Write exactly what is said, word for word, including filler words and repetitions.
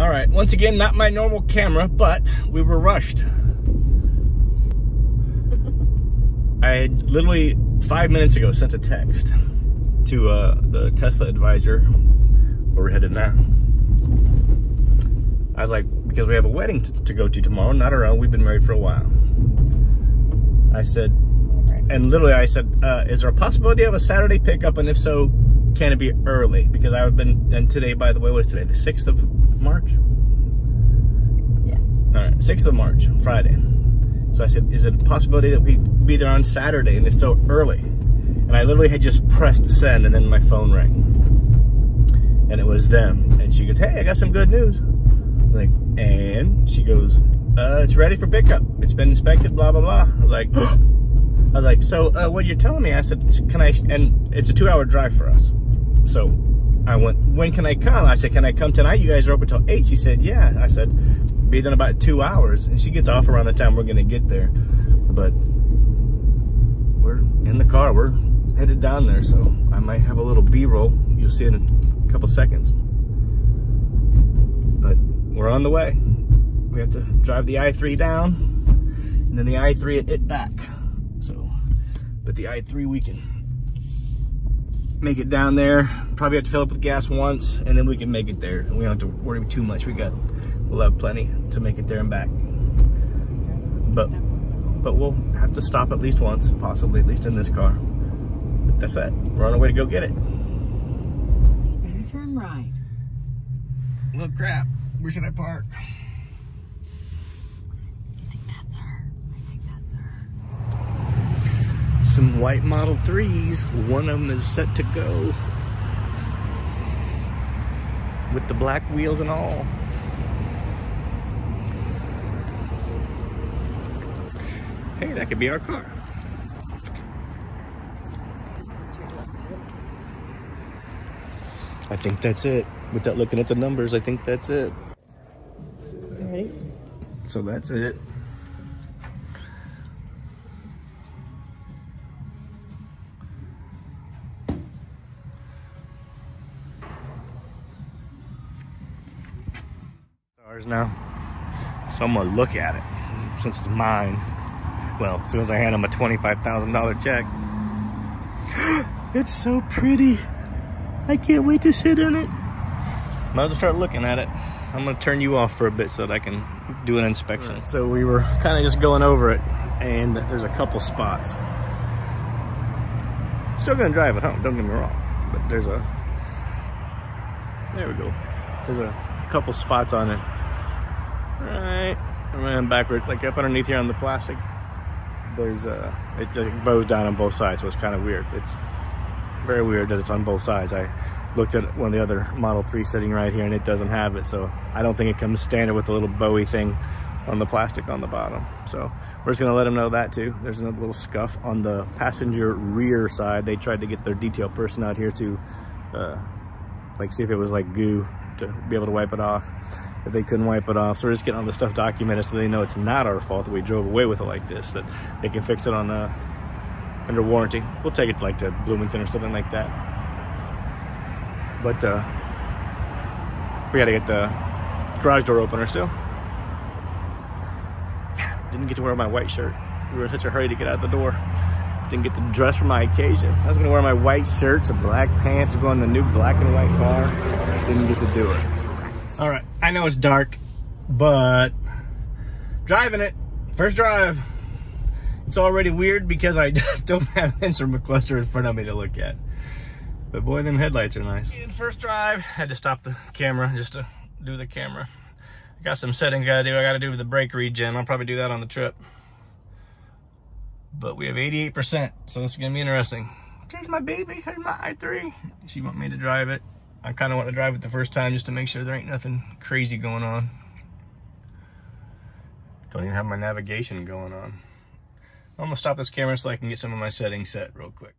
All right, once again, not my normal camera, but we were rushed. I literally five minutes ago sent a text to uh, the Tesla advisor where we're headed now. I was like, because we have a wedding to go to tomorrow, not our own. We've been married for a while. I said, and literally I said, uh, is there a possibility of a Saturday pickup? And if so, can it be early? Because I've been, and today, by the way, what is today? The sixth of March? Yes. All right, sixth of March, Friday. So I said, is it a possibility that we be there on Saturday? And if so, early. And I literally had just pressed send, and then my phone rang. And it was them. And she goes, hey, I got some good news. I'm like, and she goes, uh, it's ready for pickup. It's been inspected, blah, blah, blah. I was like, I was like, so uh, what you're telling me? I said, can I, and it's a two hour drive for us. So I went, when can I come? I said, can I come tonight? You guys are open till eight. She said, yeah. I said, be there in about two hours. And she gets off around the time we're going to get there. But we're in the car. We're headed down there. So I might have a little B-roll. You'll see it in a couple seconds. But we're on the way. We have to drive the i three down and then the i three and it back. So, but the i three, we can make it down there. Probably have to fill up with gas once, and then we can make it there. And we don't have to worry too much. We got, we'll have plenty to make it there and back. But, but we'll have to stop at least once, possibly, at least in this car. But that's that. We're on our way to go get it. Better turn right. Well, crap. Where should I park? Some white Model threes. One of them is set to go with the black wheels and all. Hey, that could be our car. I think that's it. Without looking at the numbers, I think that's it. You ready? So that's it. Now, so I'm gonna look at it since it's mine. Well, as soon as I hand him a twenty-five thousand dollar check. It's so pretty. I can't wait to sit in it. Might as well start looking at it. I'm gonna turn you off for a bit so that I can do an inspection. Right, so we were kind of just going over it, and there's a couple spots. Still gonna drive it home, don't get me wrong, but there's a, there we go. There's a couple spots on it. Right, around backward, like up underneath here on the plastic. There's uh, it like bows down on both sides, so it's kind of weird. It's very weird that it's on both sides. I looked at one of the other Model three sitting right here, and it doesn't have it, so I don't think it comes standard with a little bowie thing on the plastic on the bottom. So we're just gonna let them know that too. There's another little scuff on the passenger rear side. They tried to get their detail person out here to uh, like see if it was like goo to be able to wipe it off. If they couldn't wipe it off, so we're just getting all the stuff documented so they know it's not our fault that we drove away with it like this, that they can fix it on uh, under warranty. We'll take it to, like to Bloomington or something like that. But uh, we gotta get the garage door opener still. Didn't get to wear my white shirt. We were in such a hurry to get out of the door. Didn't get to dress for my occasion. I was gonna wear my white shirts and black pants to go in the new black and white car. Didn't get to do it. All right, I know it's dark, but driving it, first drive, it's already weird because I don't have an instrument cluster in front of me to look at. But boy, them headlights are nice. First drive, I had to stop the camera just to do the camera. I got some settings I gotta do. I gotta do with the brake regen. I'll probably do that on the trip. But we have eighty-eight percent, so this is gonna be interesting. Here's my baby, here's my i three. She want me to drive it. I kind of want to drive it the first time just to make sure there ain't nothing crazy going on. Don't even have my navigation going on. I'm going to stop this camera so I can get some of my settings set real quick.